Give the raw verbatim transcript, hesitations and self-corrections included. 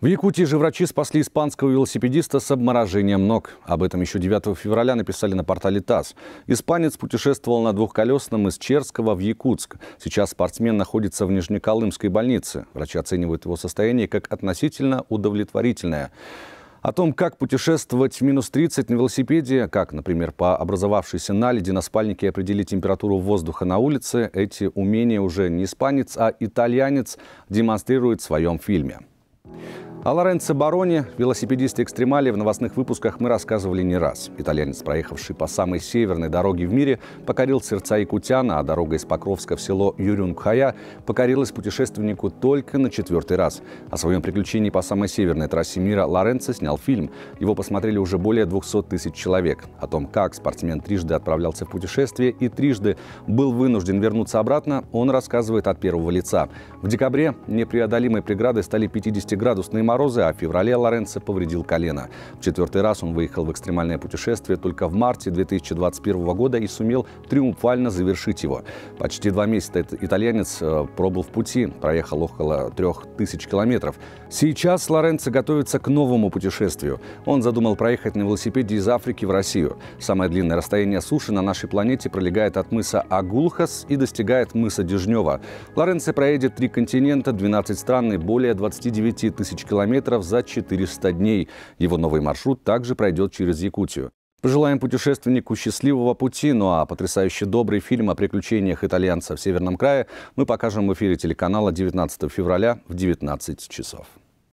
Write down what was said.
В Якутии же врачи спасли испанского велосипедиста с обморожением ног. Об этом еще девятого февраля написали на портале ТАСС. Испанец путешествовал на двухколесном из Черского в Якутск. Сейчас спортсмен находится в Нижнеколымской больнице. Врачи оценивают его состояние как относительно удовлетворительное. О том, как путешествовать в минус тридцать на велосипеде, как, например, по образовавшейся наледи на спальнике определить температуру воздуха на улице, эти умения уже не испанец, а итальянец демонстрирует в своем фильме. О Лоренцо Бароне, велосипедисте-экстремале, в новостных выпусках мы рассказывали не раз. Итальянец, проехавший по самой северной дороге в мире, покорил сердца якутяна, а дорога из Покровска в село Юрюнгхая покорилась путешественнику только на четвертый раз. О своем приключении по самой северной трассе мира Лоренцо снял фильм. Его посмотрели уже более двухсот тысяч человек. О том, как спортсмен трижды отправлялся в путешествие и трижды был вынужден вернуться обратно, он рассказывает от первого лица. В декабре непреодолимой преградой стали пятидесятиградусные морозы, а в феврале Лоренцо повредил колено. В четвертый раз он выехал в экстремальное путешествие только в марте две тысячи двадцать первого года и сумел триумфально завершить его. Почти два месяца этот итальянец пробыл в пути, проехал около трех тысяч километров. Сейчас Лоренцо готовится к новому путешествию. Он задумал проехать на велосипеде из Африки в Россию. Самое длинное расстояние суши на нашей планете пролегает от мыса Агулхас и достигает мыса Дежнева. Лоренцо проедет три континента, двенадцать стран и более двадцати девяти тысяч километров. километров за четыреста дней. Его новый маршрут также пройдет через Якутию. Пожелаем путешественнику счастливого пути, ну а потрясающе добрый фильм о приключениях итальянца в Северном крае мы покажем в эфире телеканала девятнадцатого февраля в девятнадцать часов.